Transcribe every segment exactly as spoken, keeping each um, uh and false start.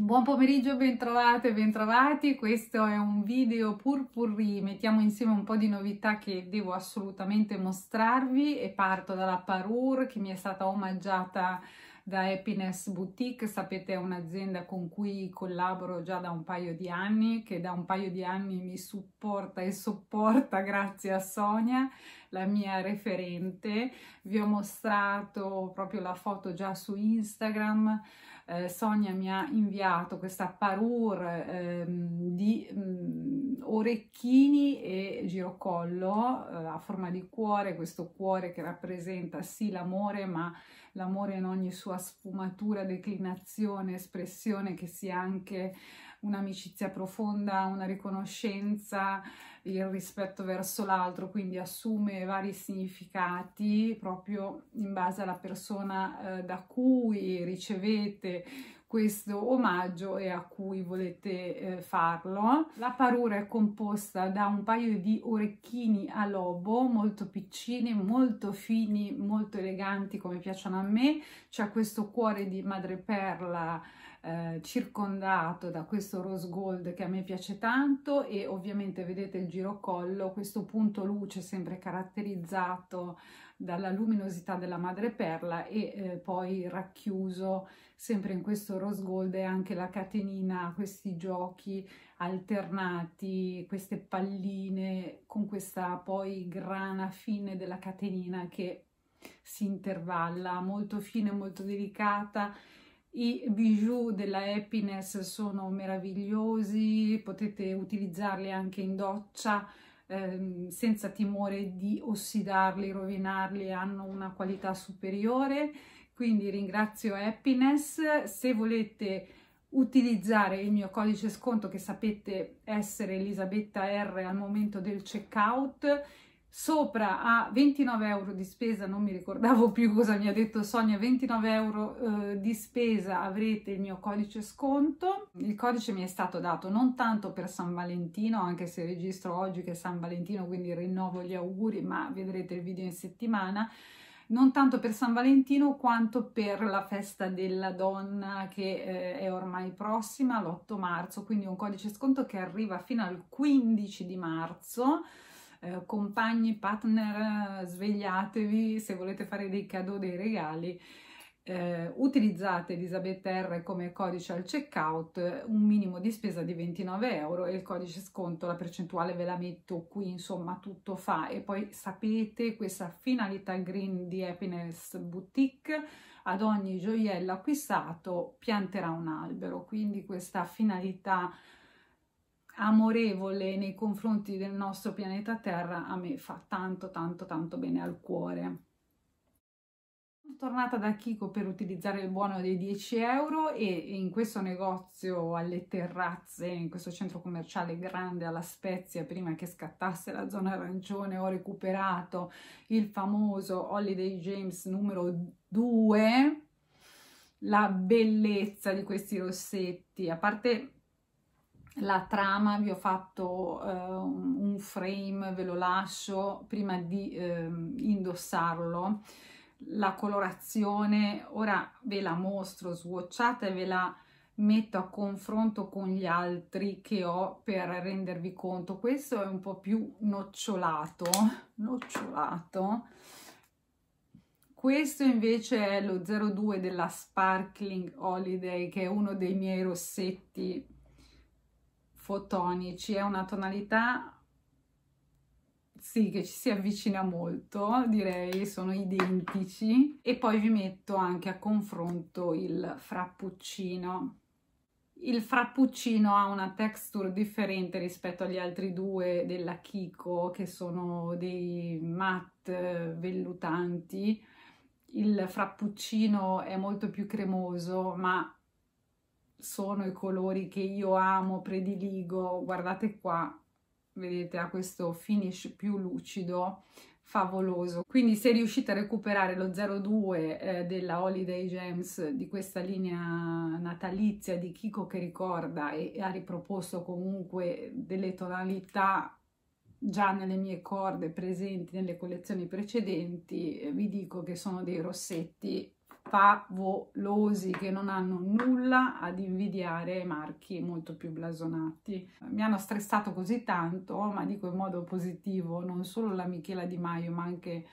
Buon pomeriggio, bentrovate e bentrovati. Questo è un video purpurri, mettiamo insieme un po' di novità che devo assolutamente mostrarvi e parto dalla parure che mi è stata omaggiata da Happiness Boutique. Sapete, è un'azienda con cui collaboro già da un paio di anni, che da un paio di anni mi supporta e sopporta grazie a Sonia, la mia referente. Vi ho mostrato proprio la foto già su Instagram. Eh, Sonia mi ha inviato questa parure eh, di mh, orecchini e girocollo eh, a forma di cuore, questo cuore che rappresenta sì l'amore, ma l'amore in ogni sua sfumatura, declinazione, espressione, che sia anche un'amicizia profonda, una riconoscenza, il rispetto verso l'altro, quindi assume vari significati proprio in base alla persona eh, da cui ricevete questo omaggio e a cui volete eh, farlo. La parure è composta da un paio di orecchini a lobo molto piccini, molto fini, molto eleganti come piacciono a me. C'è questo cuore di madreperla eh, circondato da questo rose gold che a me piace tanto e ovviamente vedete il girocollo, questo punto luce sempre caratterizzato dalla luminosità della madreperla e eh, poi racchiuso sempre in questo rose gold e anche la catenina, questi giochi alternati, queste palline con questa poi grana fine della catenina che si intervalla, molto fine, molto delicata. I bijou della Happiness sono meravigliosi, potete utilizzarli anche in doccia Ehm, senza timore di ossidarli, rovinarli, hanno una qualità superiore. Quindi ringrazio Happiness. Se volete utilizzare il mio codice sconto, che sapete essere Elisabetta R al momento del checkout, sopra a ventinove euro di spesa, non mi ricordavo più cosa mi ha detto Sonia, ventinove euro eh, di spesa avrete il mio codice sconto. Il codice mi è stato dato non tanto per San Valentino, anche se registro oggi che è San Valentino, quindi rinnovo gli auguri, ma vedrete il video in settimana, non tanto per San Valentino quanto per la festa della donna che eh, è ormai prossima, l'otto marzo, quindi un codice sconto che arriva fino al quindici di marzo. Eh, compagni, partner, svegliatevi, se volete fare dei cadeau, dei regali, eh, utilizzate Elisabetta R come codice al checkout, un minimo di spesa di ventinove euro e il codice sconto, la percentuale ve la metto qui, insomma tutto fa. E poi sapete questa finalità green di Happiness Boutique, ad ogni gioiello acquistato pianterà un albero, quindi questa finalità amorevole nei confronti del nostro pianeta Terra a me fa tanto tanto tanto bene al cuore. Sono tornata da Kiko per utilizzare il buono dei dieci euro e in questo negozio alle terrazze, in questo centro commerciale grande alla Spezia, prima che scattasse la zona arancione, ho recuperato il famoso Holiday James numero due. La bellezza di questi rossetti, a parte la trama, vi ho fatto eh, un frame, ve lo lascio prima di eh, indossarlo, la colorazione ora ve la mostro swatchata e ve la metto a confronto con gli altri che ho per rendervi conto. Questo è un po' più nocciolato, nocciolato. Questo invece è lo zero due della Sparkling Holiday, che è uno dei miei rossetti fotonici, è una tonalità sì che ci si avvicina molto, direi sono identici. E poi vi metto anche a confronto il frappuccino. Il frappuccino ha una texture differente rispetto agli altri due della Kiko, che sono dei matte vellutanti. Il frappuccino è molto più cremoso, ma sono i colori che io amo, prediligo. Guardate qua, vedete, ha questo finish più lucido, favoloso. Quindi se riuscite a recuperare lo zero due eh, della Holiday James, di questa linea natalizia di Kiko, che ricorda e, e ha riproposto comunque delle tonalità già nelle mie corde presenti nelle collezioni precedenti, vi dico che sono dei rossetti favolosi che non hanno nulla ad invidiare ai marchi molto più blasonati. Mi hanno stressato così tanto, ma dico in modo positivo, non solo la Michela Di Maio ma anche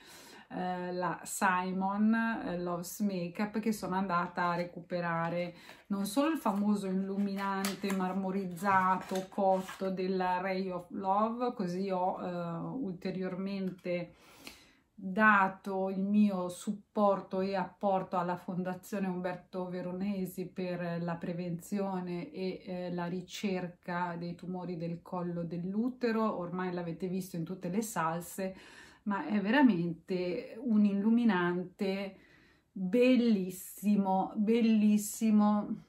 eh, la Simon's Love Makeup, che sono andata a recuperare non solo il famoso illuminante marmorizzato cotto della Ray of Love, così ho eh, ulteriormente dato il mio supporto e apporto alla Fondazione Umberto Veronesi per la prevenzione e eh, la ricerca dei tumori del collo dell'utero. Ormai l'avete visto in tutte le salse, ma è veramente un illuminante bellissimo, bellissimo.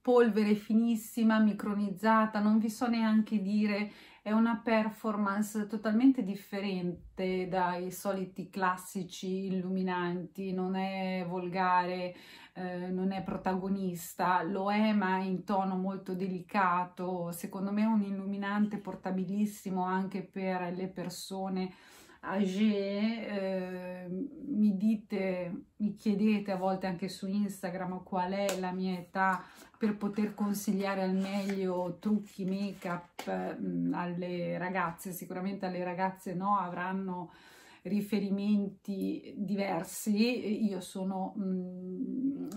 Polvere finissima, micronizzata, non vi so neanche dire. È una performance totalmente differente dai soliti classici illuminanti, non è volgare, eh, non è protagonista, lo è ma in tono molto delicato. Secondo me è un illuminante portabilissimo anche per le persone âgée. Eh, mi dite, mi chiedete a volte anche su Instagram qual è la mia età per poter consigliare al meglio trucchi, make-up mh, alle ragazze. Sicuramente alle ragazze no, avranno riferimenti diversi. Io sono mh,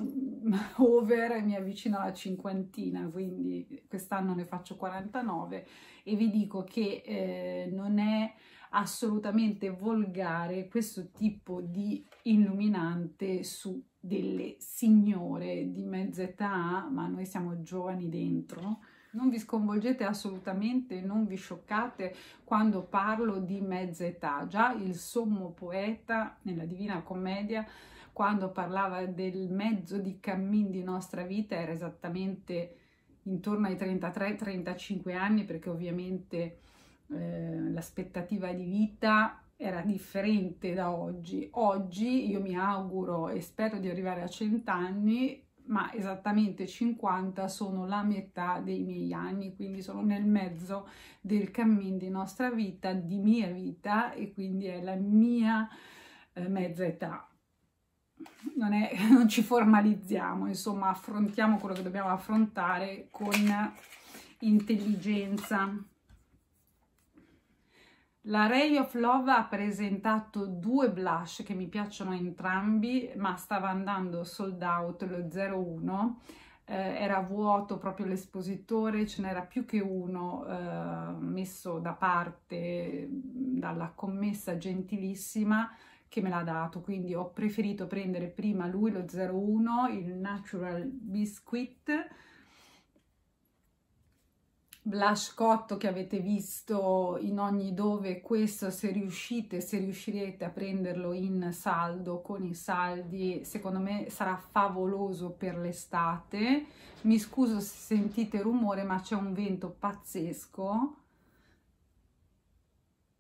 over e mi avvicino alla cinquantina, quindi quest'anno ne faccio quarantanove, e vi dico che eh, non è assolutamente volgare questo tipo di illuminante su delle signore di mezza età, ma noi siamo giovani dentro. Non vi sconvolgete assolutamente, non vi scioccate quando parlo di mezza età. Già il sommo poeta nella Divina Commedia, quando parlava del mezzo di cammin di nostra vita, era esattamente intorno ai trentatré trentacinque anni, perché ovviamente l'aspettativa di vita era differente da oggi. Oggi io mi auguro e spero di arrivare a cento anni, ma esattamente cinquanta sono la metà dei miei anni, quindi sono nel mezzo del cammin di nostra vita, di mia vita, e quindi è la mia eh, mezza età. Non, è, non ci formalizziamo, insomma, affrontiamo quello che dobbiamo affrontare con intelligenza. La Ray of Love ha presentato due blush che mi piacciono entrambi, ma stava andando sold out lo zero uno, eh, era vuoto proprio l'espositore, ce n'era più che uno eh, messo da parte dalla commessa gentilissima che me l'ha dato, quindi ho preferito prendere prima lui lo zero uno, il Natural Biscuit. Blush cotto che avete visto in ogni dove, questo se riuscite, se riuscirete a prenderlo in saldo con i saldi, secondo me sarà favoloso per l'estate. Mi scuso se sentite rumore, ma c'è un vento pazzesco.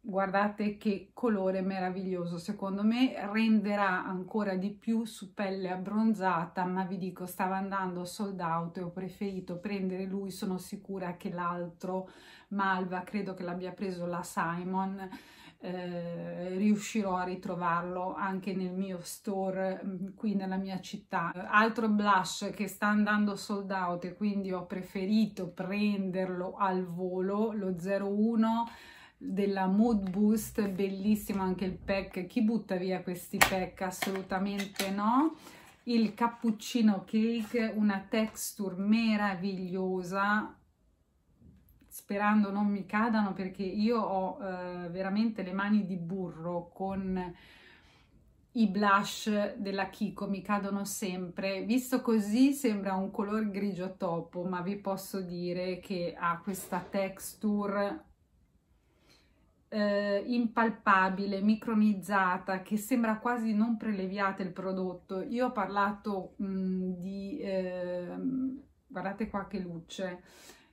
Guardate che colore meraviglioso, secondo me renderà ancora di più su pelle abbronzata, ma vi dico stava andando sold out e ho preferito prendere lui. Sono sicura che l'altro malva, credo che l'abbia preso la Simon, eh, riuscirò a ritrovarlo anche nel mio store qui nella mia città. Altro blush che sta andando sold out e quindi ho preferito prenderlo al volo, lo zero uno della Mood Boost. Bellissimo anche il pack, chi butta via questi pack? Assolutamente no. Il cappuccino cake, una texture meravigliosa, sperando non mi cadano perché io ho eh, veramente le mani di burro con i blush della Kiko, mi cadono sempre. Visto così sembra un color grigio topo, ma vi posso dire che ha questa texture Eh, impalpabile, micronizzata, che sembra quasi non preleviate il prodotto. Io ho parlato mh, di eh, guardate qua che luce,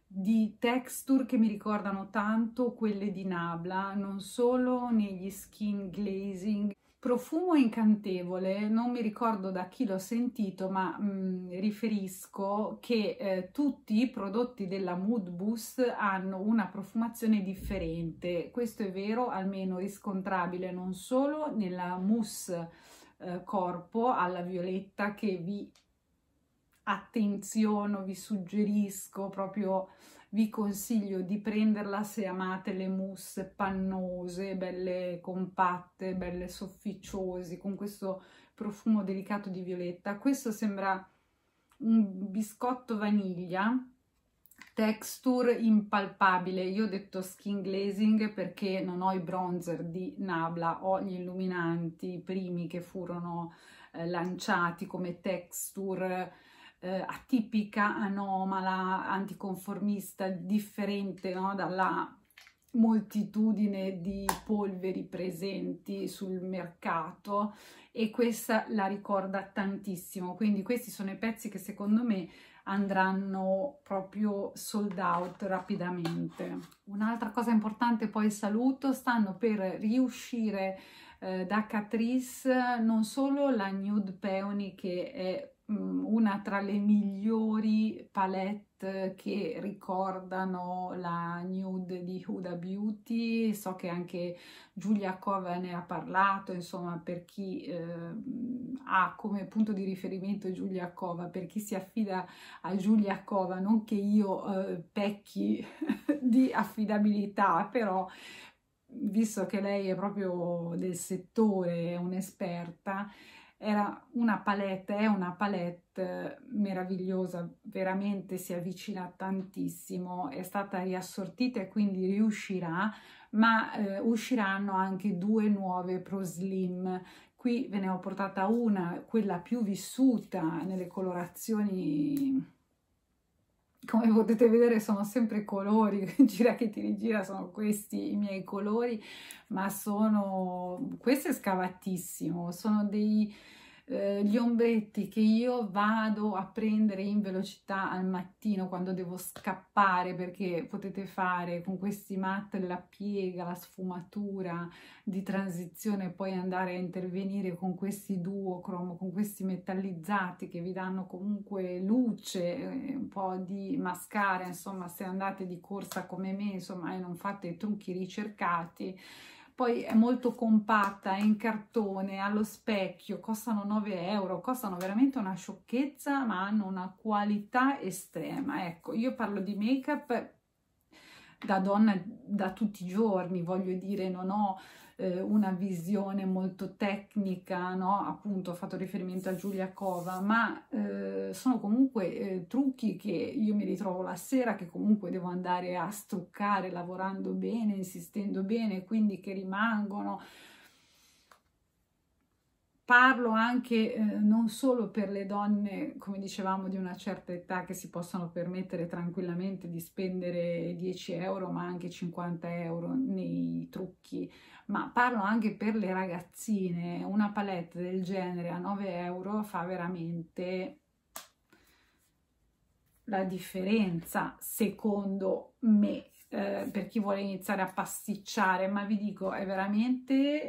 di texture che mi ricordano tanto quelle di Nabla, non solo negli skin glazing Profumo incantevole, non mi ricordo da chi l'ho sentito, ma mh, riferisco che eh, tutti i prodotti della Mood Boost hanno una profumazione differente. Questo è vero, almeno riscontrabile non solo nella mousse eh, corpo alla violetta che vi attenziono, vi suggerisco, proprio vi consiglio di prenderla se amate le mousse pannose, belle compatte, belle sofficiosi, con questo profumo delicato di violetta. Questo sembra un biscotto vaniglia, texture impalpabile. Io ho detto skin glazing perché non ho i bronzer di Nabla, ho gli illuminanti, i primi che furono eh, lanciati come texture Eh, atipica, anomala, anticonformista, differente, no? Dalla moltitudine di polveri presenti sul mercato, e questa la ricorda tantissimo. Quindi questi sono i pezzi che secondo me andranno proprio sold out rapidamente. Un'altra cosa importante, poi saluto, stanno per riuscire eh, da Catrice non solo la Nude Peony, che è una tra le migliori palette che ricordano la nude di Huda Beauty, so che anche Giulia Cova ne ha parlato, insomma per chi eh, ha come punto di riferimento Giulia Cova, per chi si affida a Giulia Cova, non che io eh, pecchi di affidabilità, però visto che lei è proprio del settore, è un'esperta, era una palette, è una palette meravigliosa, veramente si avvicina tantissimo, è stata riassortita e quindi riuscirà, ma eh, usciranno anche due nuove Pro Slim. Qui ve ne ho portata una, quella più vissuta nelle colorazioni, come potete vedere sono sempre colori, gira che ti rigira sono questi i miei colori, ma sono, questo è scavatissimo, sono dei eh, gli ombretti che io vado a prendere in velocità al mattino quando devo scappare, perché potete fare con questi matte la piega, la sfumatura di transizione e poi andare a intervenire con questi duocromo, con questi metallizzati che vi danno comunque luce, un po' di mascara, insomma se andate di corsa come me, insomma, e non fate trucchi ricercati. Poi è molto compatta, è in cartone, allo specchio, costano nove euro, costano veramente una sciocchezza, ma hanno una qualità estrema. Ecco, io parlo di make-up da donna da tutti i giorni, voglio dire, non ho eh, una visione molto tecnica, no? Appunto ho fatto riferimento a Giulia Cova, ma eh, sono comunque eh, trucchi che io mi ritrovo la sera, che comunque devo andare a struccare lavorando bene, insistendo bene, quindi che rimangono. Parlo anche eh, non solo per le donne, come dicevamo, di una certa età, che si possono permettere tranquillamente di spendere dieci euro ma anche cinquanta euro nei trucchi, ma parlo anche per le ragazzine. Una palette del genere a nove euro fa veramente la differenza, secondo me. Eh, per chi vuole iniziare a pasticciare, ma vi dico, è veramente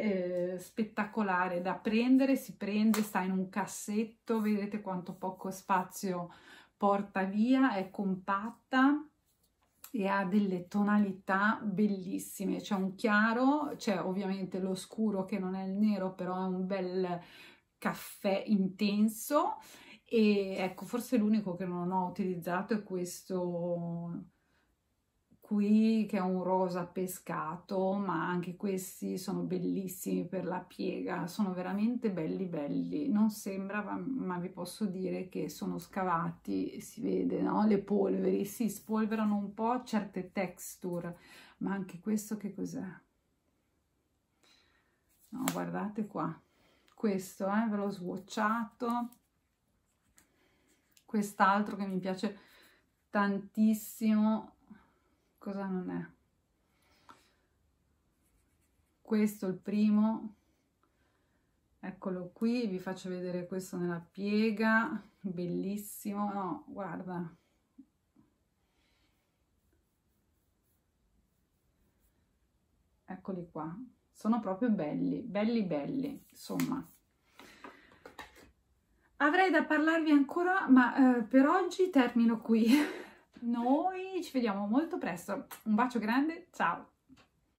eh, spettacolare da prendere, si prende, sta in un cassetto, vedete quanto poco spazio porta via, è compatta e ha delle tonalità bellissime, c'è un chiaro, c'è ovviamente lo scuro che non è il nero, però è un bel caffè intenso. E ecco, forse l'unico che non ho utilizzato è questo qui, che è un rosa pescato, ma anche questi sono bellissimi per la piega, sono veramente belli belli, non sembra, ma vi posso dire che sono scavati, si vede, no? Le polveri si spolverano un po', certe texture, ma anche questo che cos'è? No, guardate qua, questo eh, ve l'ho swatchato, quest'altro che mi piace tantissimo, cosa non è? Questo il primo, eccolo qui, vi faccio vedere questo nella piega, bellissimo, no, guarda, eccoli qua, sono proprio belli, belli belli, insomma. Avrei da parlarvi ancora, ma eh, per oggi termino qui. Noi ci vediamo molto presto. Un bacio grande, ciao!